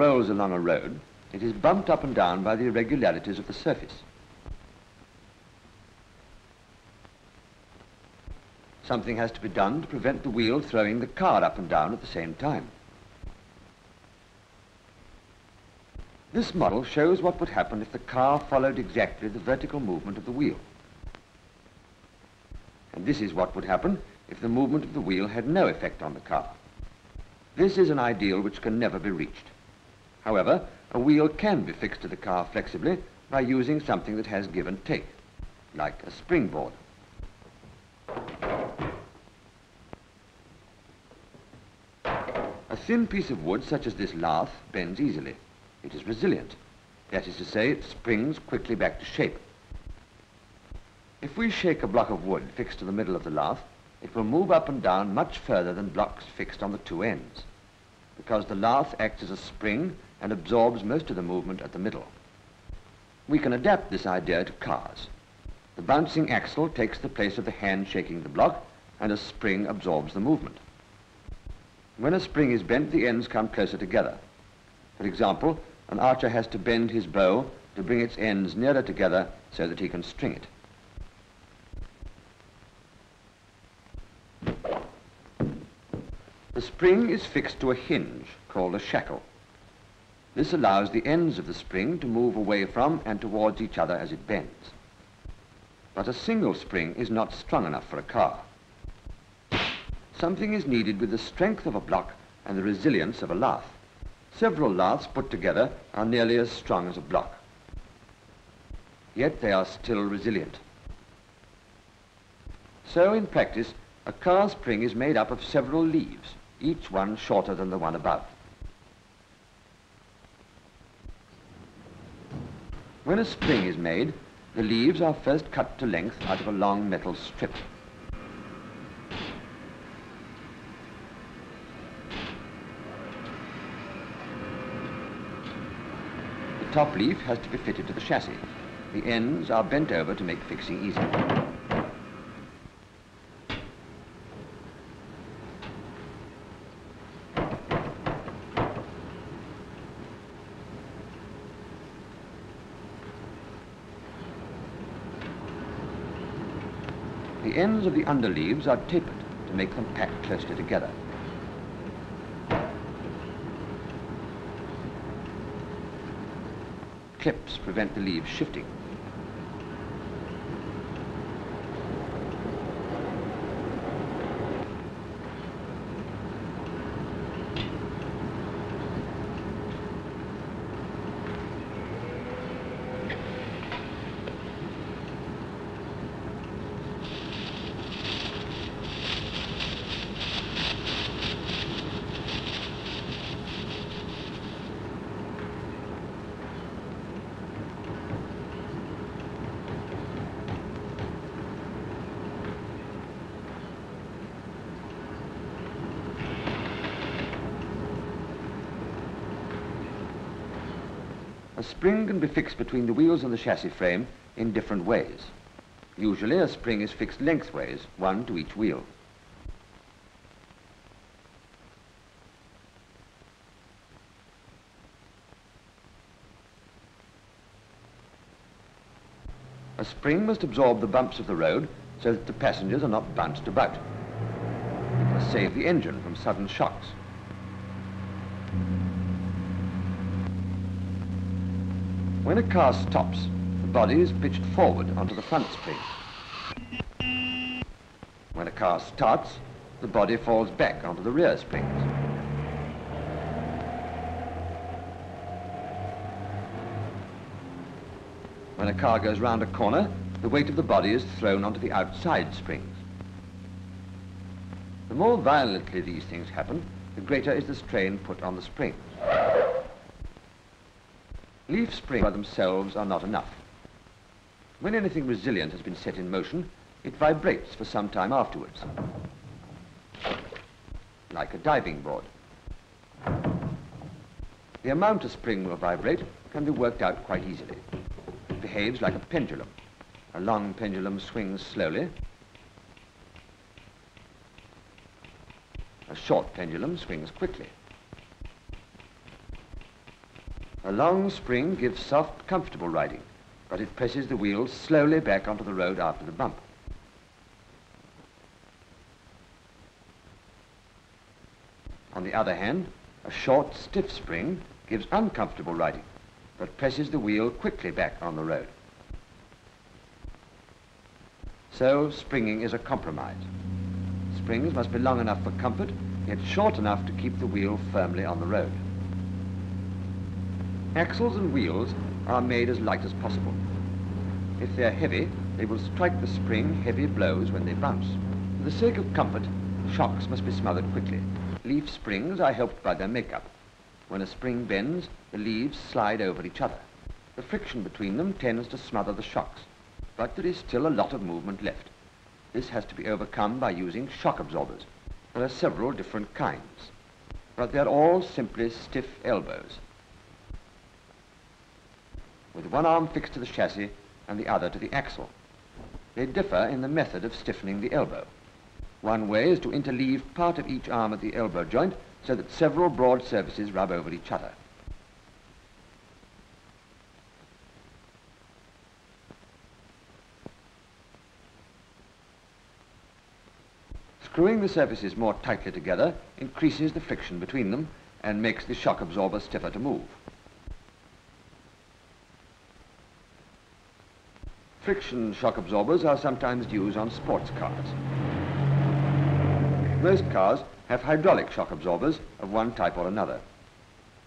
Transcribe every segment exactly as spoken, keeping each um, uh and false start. rolls along a road, it is bumped up and down by the irregularities of the surface. Something has to be done to prevent the wheel throwing the car up and down at the same time. This model shows what would happen if the car followed exactly the vertical movement of the wheel. And this is what would happen if the movement of the wheel had no effect on the car. This is an ideal which can never be reached. However, a wheel can be fixed to the car flexibly by using something that has give and take, like a springboard. A thin piece of wood, such as this lath, bends easily. It is resilient. That is to say, it springs quickly back to shape. If we shake a block of wood fixed to the middle of the lath, it will move up and down much further than blocks fixed on the two ends, because the lath acts as a spring and absorbs most of the movement at the middle. We can adapt this idea to cars. The bouncing axle takes the place of the hand shaking the block, and a spring absorbs the movement. When a spring is bent, the ends come closer together. For example, an archer has to bend his bow to bring its ends nearer together so that he can string it. The spring is fixed to a hinge called a shackle. This allows the ends of the spring to move away from and towards each other as it bends. But a single spring is not strong enough for a car. Something is needed with the strength of a block and the resilience of a lath. Several laths put together are nearly as strong as a block. Yet they are still resilient. So in practice, a car spring is made up of several leaves, each one shorter than the one above. When a spring is made, the leaves are first cut to length out of a long metal strip. The top leaf has to be fitted to the chassis. The ends are bent over to make fixing easy. The ends of the underleaves are tapered to make them pack closely together. Clips prevent the leaves shifting. A spring can be fixed between the wheels and the chassis frame in different ways. Usually a spring is fixed lengthways, one to each wheel. A spring must absorb the bumps of the road so that the passengers are not bounced about. It must save the engine from sudden shocks. When a car stops, the body is pitched forward onto the front spring. When a car starts, the body falls back onto the rear springs. When a car goes round a corner, the weight of the body is thrown onto the outside springs. The more violently these things happen, the greater is the strain put on the springs. Leaf springs by themselves are not enough. When anything resilient has been set in motion, it vibrates for some time afterwards, like a diving board. The amount a spring will vibrate can be worked out quite easily. It behaves like a pendulum. A long pendulum swings slowly. A short pendulum swings quickly. A long spring gives soft, comfortable riding, but it presses the wheels slowly back onto the road after the bump. On the other hand, a short, stiff spring gives uncomfortable riding, but presses the wheel quickly back on the road. So, springing is a compromise. Springs must be long enough for comfort, yet short enough to keep the wheel firmly on the road. Axles and wheels are made as light as possible. If they're heavy, they will strike the spring heavy blows when they bounce. For the sake of comfort, shocks must be smothered quickly. Leaf springs are helped by their makeup. When a spring bends, the leaves slide over each other. The friction between them tends to smother the shocks, but there is still a lot of movement left. This has to be overcome by using shock absorbers. There are several different kinds, but they're all simply stiff elbows, with one arm fixed to the chassis and the other to the axle. They differ in the method of stiffening the elbow. One way is to interleave part of each arm at the elbow joint so that several broad surfaces rub over each other. Screwing the surfaces more tightly together increases the friction between them and makes the shock absorber stiffer to move. Friction shock absorbers are sometimes used on sports cars. Most cars have hydraulic shock absorbers of one type or another.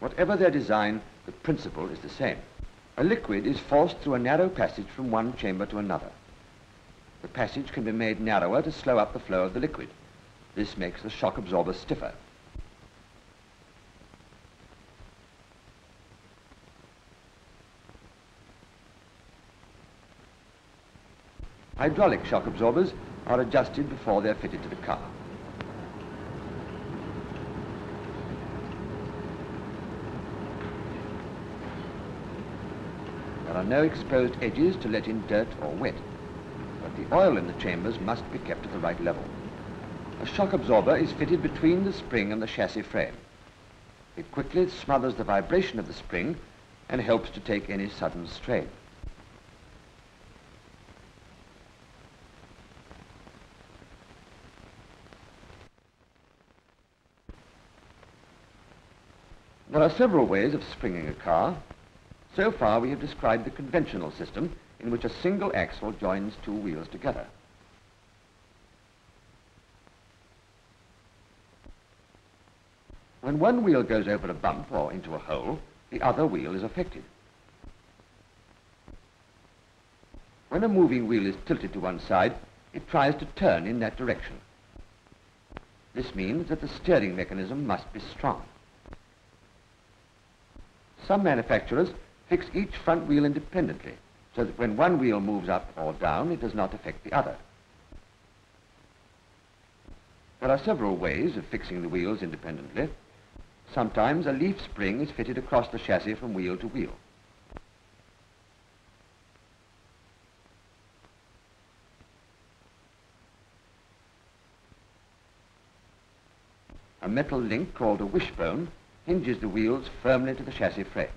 Whatever their design, the principle is the same. A liquid is forced through a narrow passage from one chamber to another. The passage can be made narrower to slow up the flow of the liquid. This makes the shock absorber stiffer. Hydraulic shock absorbers are adjusted before they're fitted to the car. There are no exposed edges to let in dirt or wet, but the oil in the chambers must be kept at the right level. A shock absorber is fitted between the spring and the chassis frame. It quickly smothers the vibration of the spring and helps to take any sudden strain. There are several ways of springing a car. So far we have described the conventional system in which a single axle joins two wheels together. When one wheel goes over a bump or into a hole, the other wheel is affected. When a moving wheel is tilted to one side, it tries to turn in that direction. This means that the steering mechanism must be strong. Some manufacturers fix each front wheel independently, so that when one wheel moves up or down, it does not affect the other. There are several ways of fixing the wheels independently. Sometimes a leaf spring is fitted across the chassis from wheel to wheel. A metal link called a wishbone hinges the wheels firmly to the chassis frame.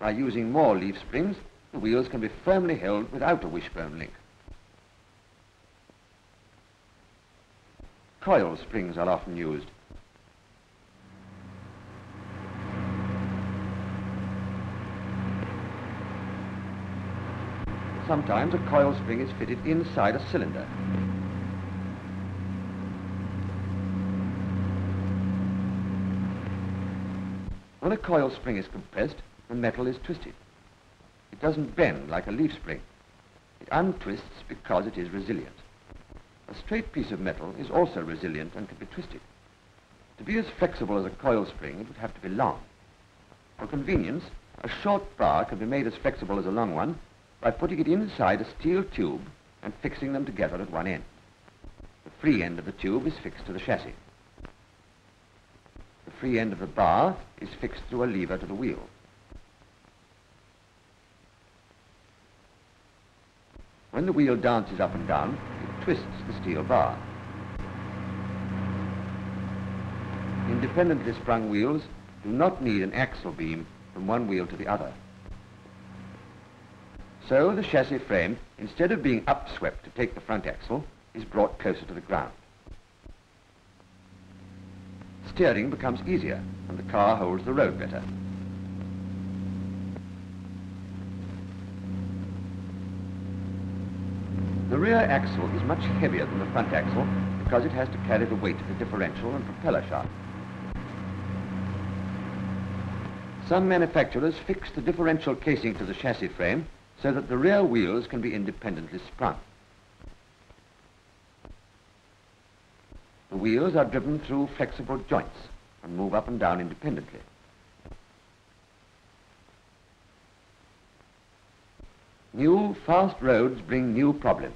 By using more leaf springs, the wheels can be firmly held without a wishbone link. Coil springs are often used. Sometimes a coil spring is fitted inside a cylinder. When a coil spring is compressed, the metal is twisted. It doesn't bend like a leaf spring. It untwists because it is resilient. A straight piece of metal is also resilient and can be twisted. To be as flexible as a coil spring, it would have to be long. For convenience, a short bar can be made as flexible as a long one by putting it inside a steel tube and fixing them together at one end. The free end of the tube is fixed to the chassis. The free end of the bar is fixed through a lever to the wheel. When the wheel dances up and down, it twists the steel bar. Independently sprung wheels not need an axle beam from one wheel to the other. So the chassis frame, instead of being upswept to take the front axle, is brought closer to the ground. Steering becomes easier and the car holds the road better. The rear axle is much heavier than the front axle because it has to carry the weight of the differential and propeller shaft. Some manufacturers fix the differential casing to the chassis frame so that the rear wheels can be independently sprung. The wheels are driven through flexible joints and move up and down independently. New, fast roads bring new problems.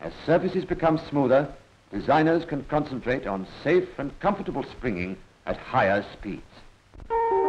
As surfaces become smoother, designers can concentrate on safe and comfortable springing at higher speeds.